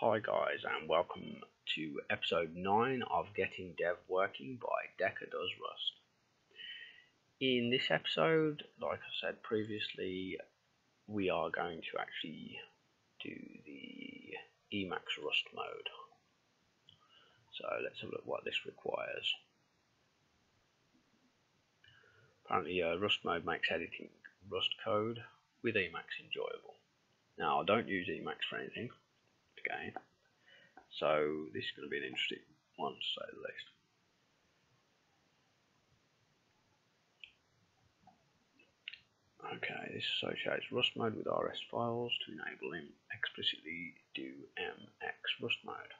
Hi guys and welcome to episode 9 of Getting Dev Working by DecaDoesRust. In this episode, like I said previously, we are going to actually do the Emacs Rust mode. So let's have a look what this requires. Apparently Rust mode makes editing Rust code with Emacs enjoyable. Now I don't use Emacs for anything. Again, so this is going to be an interesting one to say the least. Okay, this associates Rust mode with RS files to enable him explicitly do MX Rust mode.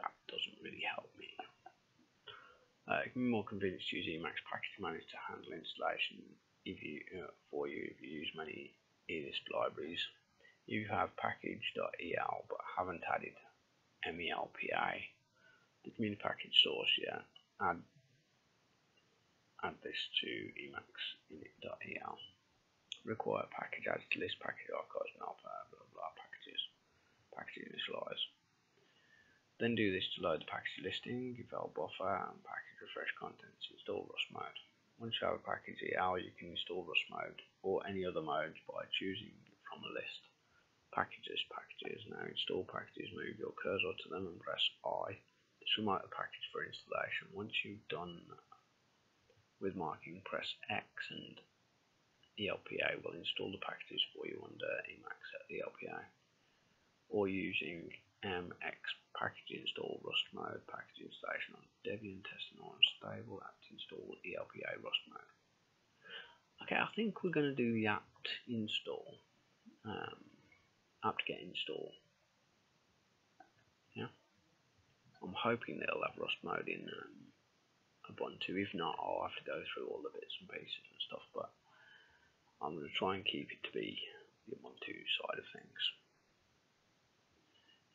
That doesn't really help me. It can be more convenient to use Emacs package manager to handle installation if you if you use many ELISP libraries. You have package.el but haven't added melpa, the community package source yet. Add this to Emacs init.el. Require package adds to list, package archives, melpa, blah blah, packages, package initialize. Then do this to load the package listing, give el buffer, and package refresh contents, install Rust mode. Once you have a package el, you can install Rust mode or any other mode by choosing from a list. Packages. Now install packages, move your cursor to them and press I. This will mark the package for installation. Once you've done with marking, press X and ELPA will install the packages for you under Emacs at ELPA. Or using MX package install Rust mode, package installation on Debian, testing on stable, apt install ELPA Rust mode. Okay, I think we're going to do the apt install. Apt-get install. Yeah, I'm hoping they'll have Rust mode in Ubuntu. If not, I'll have to go through all the bits and pieces and stuff, but I'm going to try and keep it to be the Ubuntu side of things.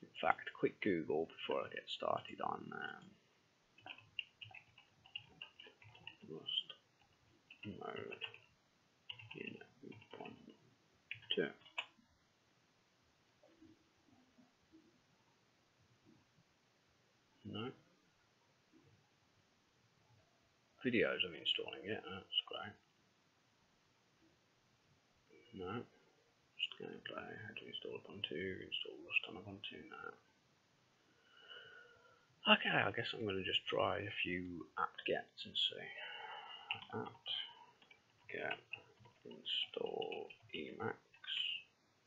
In fact, quick Google before I get started on Rust mode in Ubuntu. No videos of installing it, that's great. No, just gameplay, how to install Ubuntu, install Rust on Ubuntu, no. Okay, I guess I'm going to just try a few apt-gets and see. Apt-get install Emacs,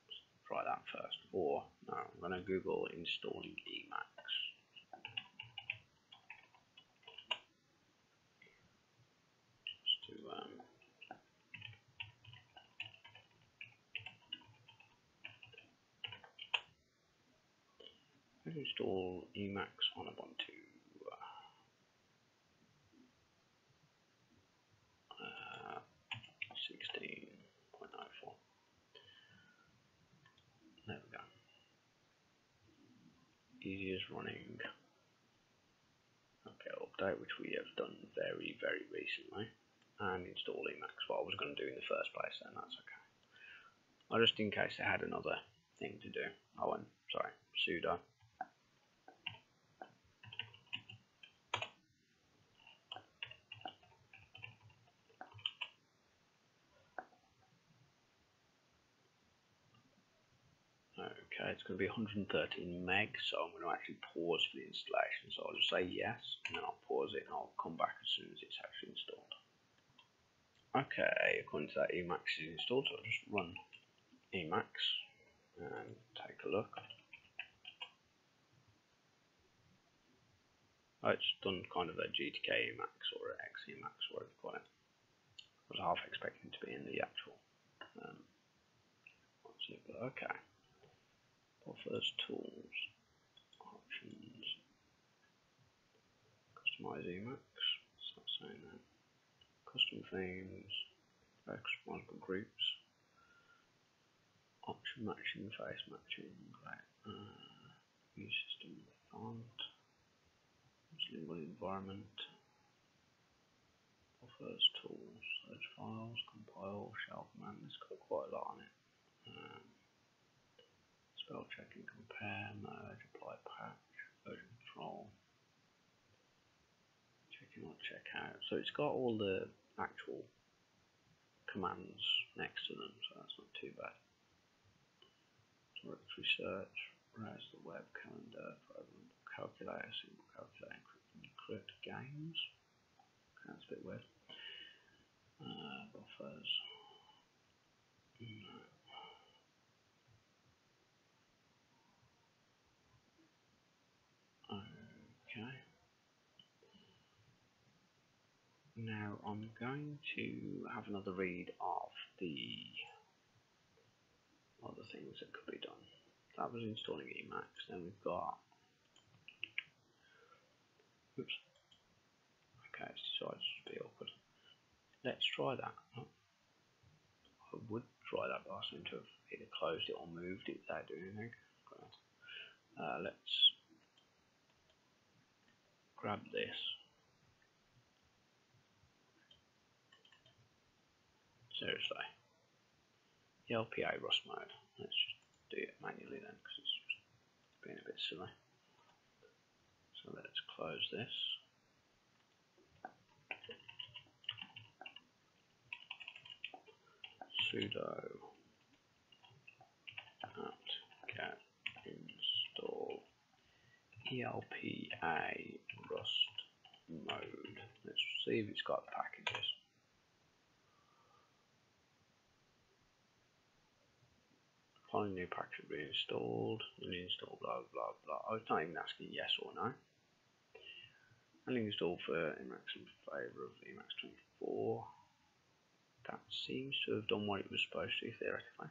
let's try that first, or no, I'm going to Google installing Emacs. Install Emacs on Ubuntu. There we go. Easiest running. Okay, update, which we have done very recently, and install Emacs. What I was going to do in the first place, and that's okay. Well, just in case I had another thing to do. Oh, and sorry, sudo. Okay, it's going to be 113 meg, so I'm going to actually pause for the installation. So I'll just say yes, and then I'll pause it, and I'll come back as soon as it's actually installed. Okay, according to that, Emacs is installed, so I'll just run Emacs and take a look. Oh, it's done kind of a GTK Emacs or an X Emacs, whatever you call it. I was half expecting it to be in the actual. Okay. Buffers, tools, options, customize Emacs, so that's saying that. Custom themes, customizable groups, option matching, face matching, right, new system font, label environment, buffers, tools, search files, compile, shell command. It's got quite a lot on it. Spell checking, compare, merge, apply patch, version control, checking on checkout. So it's got all the actual commands next to them, so that's not too bad. Directory search, browse the web, calendar, program, calculator, simple calculator, encrypt games. Okay, that's a bit weird. Buffers. No. Okay. Now I'm going to have another read of the other things that could be done. That was installing Emacs. Then we've got. Oops. Okay, it's decided to be awkward. Let's try that. Oh. I would try that, but I seem to have either closed it or moved it without doing anything. Let's grab this, seriously, ELPA rust mode. Let's just do it manually then, because it's just being a bit silly. So let's close this. Sudo apt-get install ELPA rust mode. Let's see if it's got packages. Find a new package to be installed, and install blah blah blah. I was not even asking yes or no. And install for Emacs in favour of Emacs 24. That seems to have done what it was supposed to theoretically.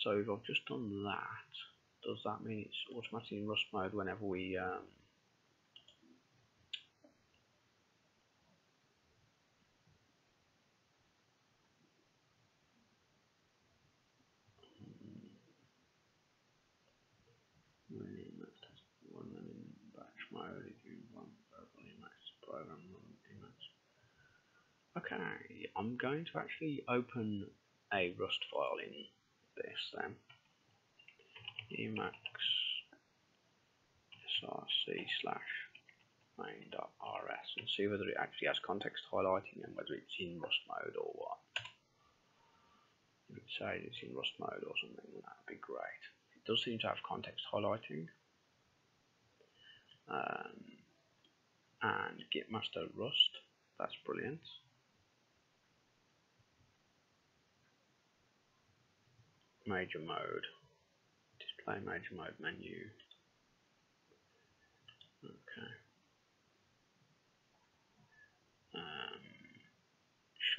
So if I've just done that, does that mean it's automatically in Rust mode whenever we run them in batch mode if you want verbal Emacs program run Emacs. Okay, I'm going to actually open a Rust file in this then. Emacs src/main.rs and see whether it actually has context highlighting and whether it's in Rust mode or what. If it says it's in Rust mode or something, that would be great. It does seem to have context highlighting. And git master rust, that's brilliant. Major mode. Display major mode menu. Okay.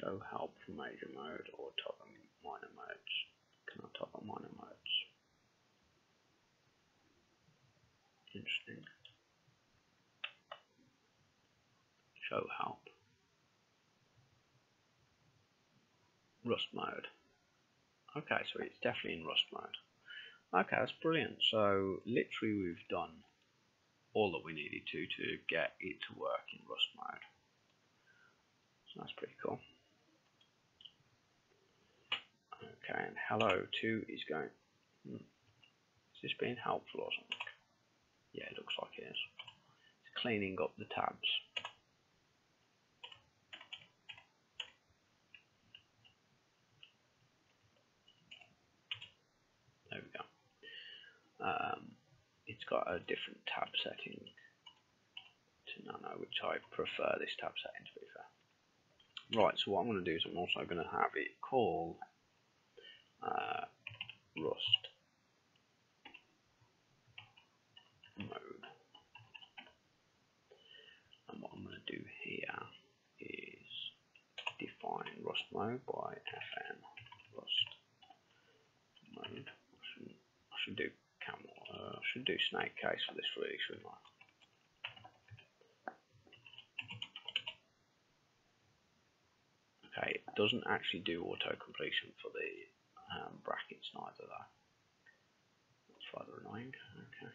Show help for major mode or top on minor modes. Can I top on minor modes? Interesting. Show help. Rust mode. Okay, so it's definitely in Rust mode. Okay, that's brilliant. So literally we've done all that we needed to get it to work in Rust mode. So that's pretty cool. Okay, and hello 2 is going. Is this being helpful or something? Yeah, it looks like it is. It's cleaning up the tabs. There we go. It's got a different tab setting to nano, which I prefer this tab setting to be fair. Right, so what I'm going to do is I'm also going to have it call Rust mode. And what I'm going to do here is define Rust mode by fn Rust mode. I should do camel. I should do snake case for this, really, shouldn't I? Okay, it doesn't actually do auto completion for the brackets neither, though. It's rather annoying. Okay.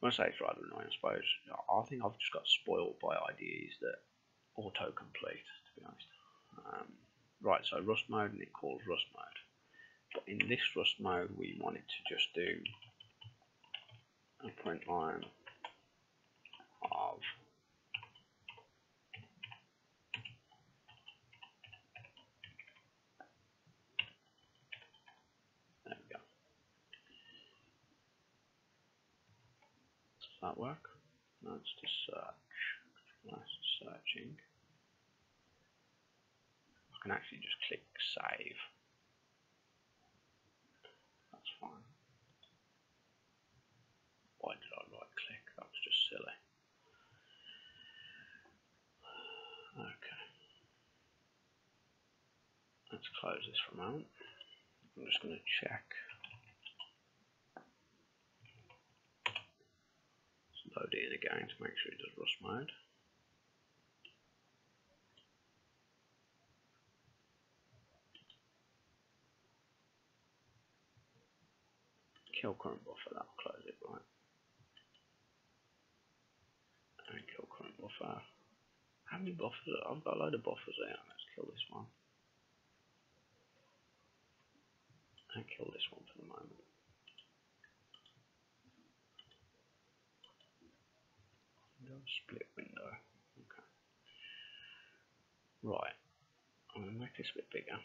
When I say it's rather annoying, I suppose I think I've just got spoiled by ideas that auto complete. To be honest. Right, so Rust mode, and it calls Rust mode. But in this Rust mode, we want it to just do a print line of that work? No, it's to search. Nice searching. I can actually just click save. That's fine. Why did I right click? That was just silly. Okay. Let's close this for a moment. I'm just going to check. Load in again to make sure it does Rust mode. Kill current buffer, that'll close it, right? And kill current buffer. How many buffers? I've got a load of buffers there. Let's kill this one. And kill this one for the moment. Split window. Okay. Right. I'm going to make this a bit bigger.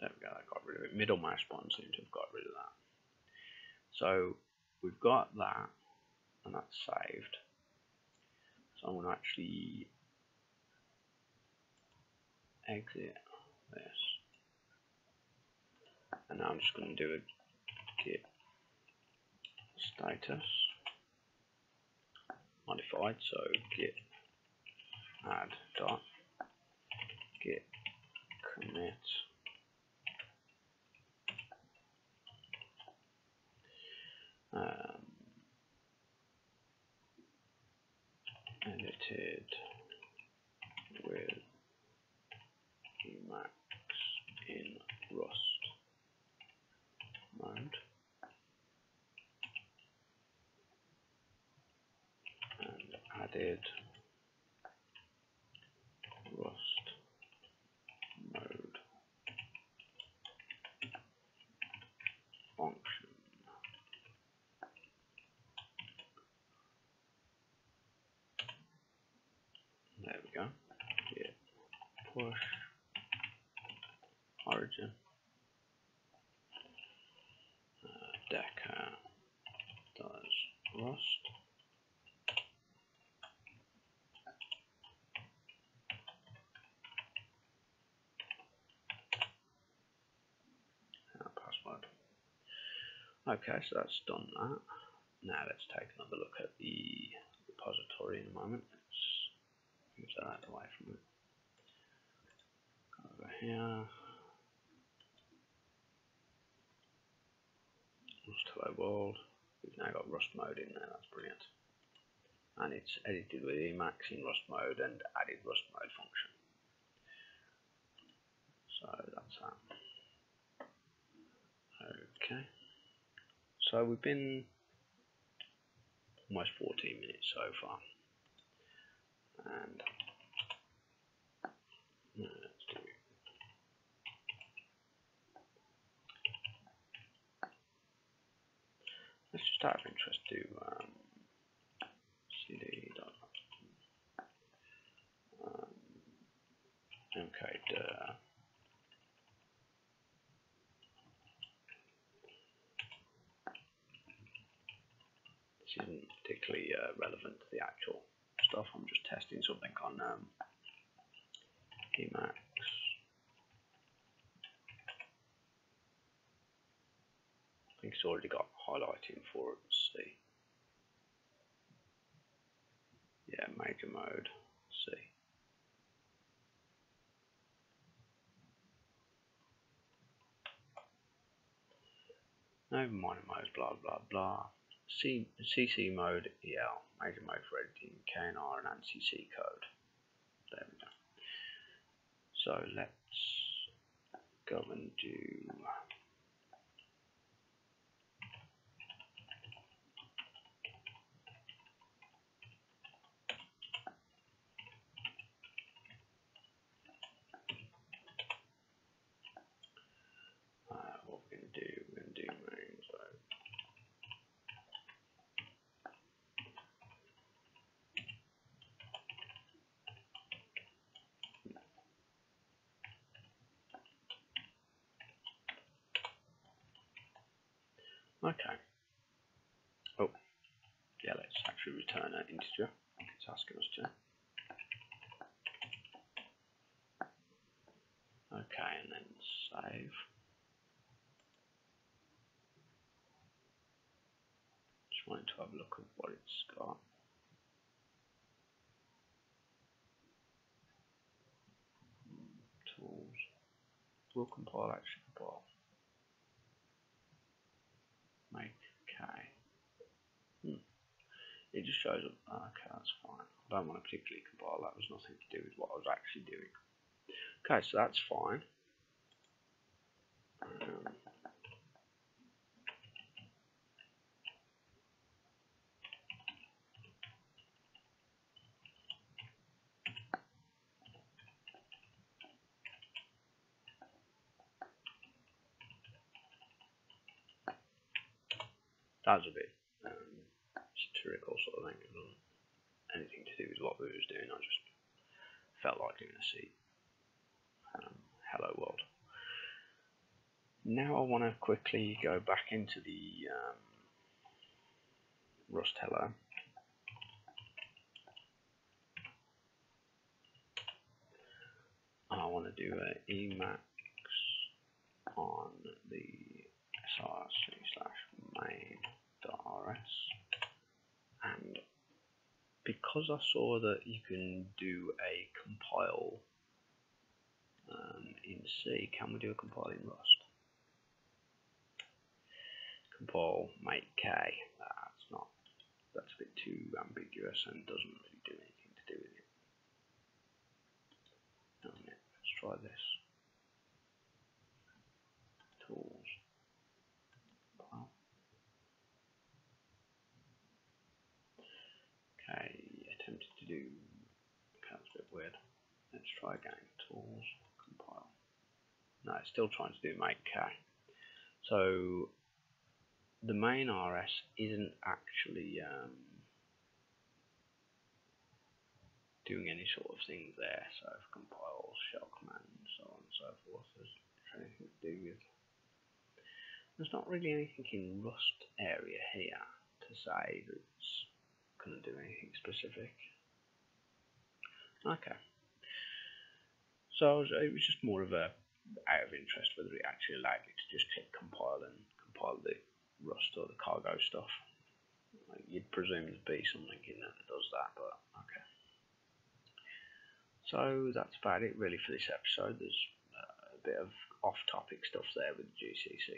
There we go. I got rid of it. Middle mouse button seems to have got rid of that. So we've got that, and that's saved. So I'm going to actually exit this. And now I'm just going to do a git status modified, so git add dot git commit. Edited with Emacs in Rust mode, and added Rust mode function. There we go. Git push origin DecaDoesRust and password. Okay, so that's done that. Now let's take another look at the repository in a moment. Let's move that away from it. Over here. Hello world. We've now got Rust mode in there. That's brilliant. And it's edited with Emacs in Rust mode and added Rust mode function. So that's that. Okay. So we've been almost 14 minutes so far. And let's do. Let's just out of interest do cd. Okay, this isn't particularly relevant to the actual stuff. I'm just testing something on Emacs. I think it's already got highlighting for it, let's see. Yeah, major mode, let's see. No minor modes, blah blah blah. CC mode, EL, major mode for editing, KNR and NCC code. There we go. So let's go and do Okay. Oh, yeah, let's actually return an integer. I think it's asking us to. Okay, and then save. Just wanted to have a look at what it's got. Tools. We'll compile, actually compile. Make K. It just shows up. Okay, that's fine. I don't want to particularly compile. That was nothing to do with what I was actually doing. Okay, so that's fine. That was a bit satirical sort of thing. It wasn't anything to do with what we was doing. I just felt like doing a C. Hello world. Now I want to quickly go back into the Rust hello. I want to do a Emacs on the src/main.rs, and because I saw that you can do a compile in C, can we do a compile in Rust? Compile make K. That's not. That's a bit too ambiguous and doesn't really do anything to do with it. Doesn't it? Let's try this. Tools. Compile. Okay. Attempted to do. Okay, that's a bit weird. Let's try again. Tools. No, it's still trying to do make K. So the main RS isn't actually doing any sort of thing there. So if compile shell command and so on and so forth, there's anything to do with. There's not really anything in Rust area here to say that's going to do anything specific. Okay. So it was just more of a out of interest whether it actually allowed you to just click compile and compile the Rust or the cargo stuff. Like you'd presume there'd be something in there that does that, but okay. So that's about it really for this episode. There's a bit of off topic stuff there with the GCC.